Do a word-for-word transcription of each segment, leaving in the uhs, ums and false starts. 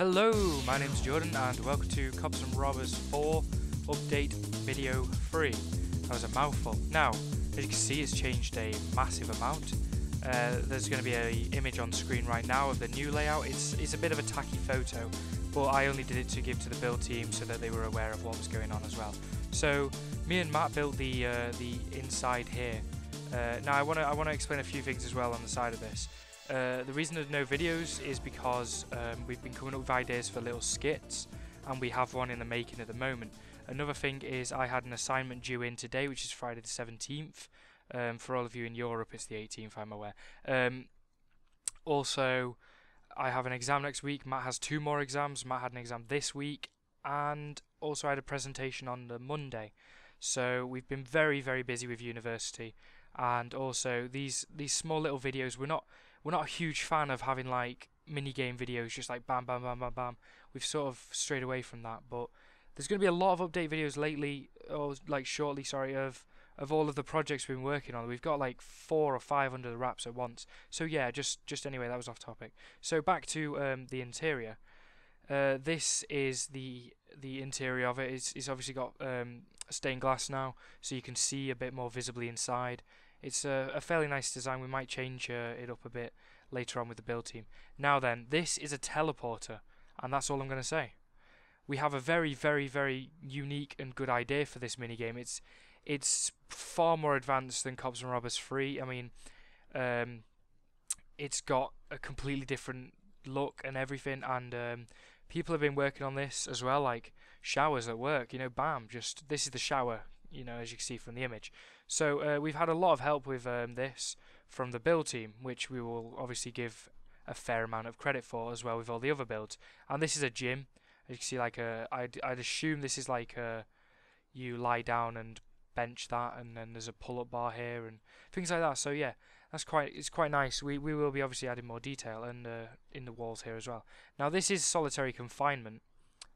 Hello, my name's Jordan and welcome to Cops and Robbers four Update Video three. That was a mouthful. Now, as you can see, it's changed a massive amount. Uh, there's going to be an image on screen right now of the new layout. It's, it's a bit of a tacky photo, but I only did it to give to the build team so that they were aware of what was going on as well. So, me and Matt built the, uh, the inside here. Uh, now, I want to I want to explain a few things as well on the side of this. Uh, the reason there's no videos is because um, we've been coming up with ideas for little skits, and we have one in the making at the moment. Another thing is I had an assignment due in today, which is Friday the seventeenth. Um, for all of you in Europe, it's the eighteenth, I'm aware. Um, also, I have an exam next week. Matt has two more exams. Matt had an exam this week, and also I had a presentation on the Monday. So we've been very, very busy with university, and also these these small little videos. We're not we're not a huge fan of having like mini game videos, just like bam, bam, bam, bam, bam. We've sort of strayed away from that, but there's going to be a lot of update videos lately, or like shortly, sorry, of of all of the projects we've been working on. We've got like four or five under the wraps at once. So yeah, just just anyway, that was off topic. So back to um, the interior. Uh, this is the the interior of it. It's, it's obviously got um, stained glass now, so you can see a bit more visibly inside. It's a, a fairly nice design. We might change uh, it up a bit later on with the build team. Now then, this is a teleporter, and that's all I'm going to say. We have a very, very, very unique and good idea for this minigame. It's, it's far more advanced than Cops and Robbers three. I mean, um, it's got a completely different look and everything, and um, people have been working on this as well, like showers at work, you know, bam, just this is the shower, you know, as you can see from the image. So uh, we've had a lot of help with um, this from the build team, which we will obviously give a fair amount of credit for as well with all the other builds. And this is a gym, as you can see, like a, I'd, I'd assume this is like a, you lie down and bench that, and then there's a pull-up bar here and things like that. So yeah, that's quite it's quite nice. We we will be obviously adding more detail and uh, in the walls here as well. Now this is solitary confinement,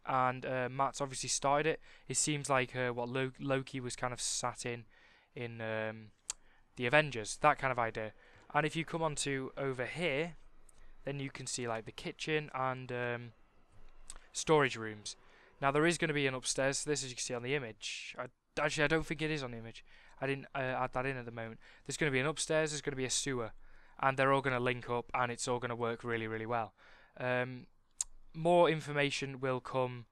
and uh, Matt's obviously started it. It seems like uh, what Lo Loki was kind of sat in in um, the Avengers, that kind of idea. And if you come on to over here, then you can see like the kitchen and um, storage rooms. Now there is going to be an upstairs. So this, as you can see on the image. I Actually, I don't think it is on the image. I didn't uh, add that in at the moment. There's going to be an upstairs, there's going to be a sewer, and they're all going to link up, and it's all going to work really, really well. Um, more information will come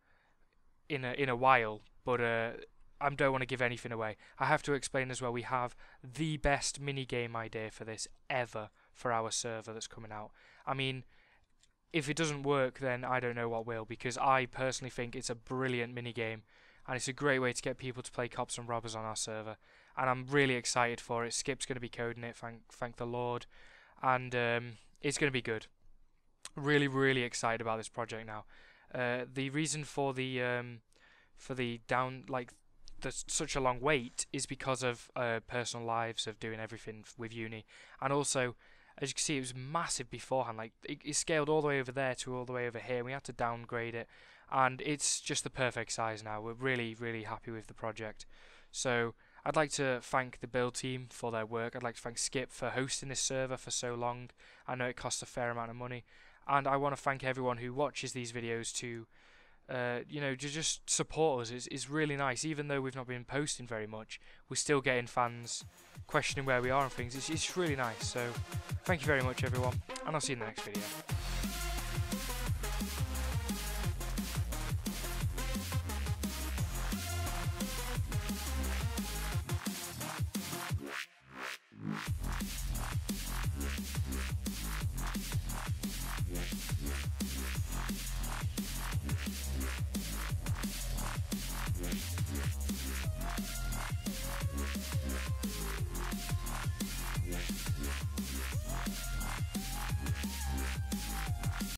in a, in a while, but uh, I don't want to give anything away. I have to explain as well, we have the best minigame idea for this ever for our server that's coming out. I mean, if it doesn't work, then I don't know what will, because I personally think it's a brilliant minigame. And it's a great way to get people to play Cops and Robbers on our server. And I'm really excited for it. Skip's going to be coding it, thank, thank the Lord. And um, it's going to be good. Really, really excited about this project now. Uh, the reason for the um, for the down, like, the, such a long wait is because of uh, personal lives, of doing everything with uni. And also, as you can see, it was massive beforehand. Like, it, it scaled all the way over there to all the way over here. We had to downgrade it. And it's just the perfect size now. We're really, really happy with the project. So I'd like to thank the build team for their work. I'd like to thank Skip for hosting this server for so long. I know it costs a fair amount of money. And I want to thank everyone who watches these videos to, uh, you know, to just support us. It's, it's really nice. Even though we've not been posting very much, we're still getting fans questioning where we are and things. It's, it's really nice. So thank you very much, everyone. And I'll see you in the next video.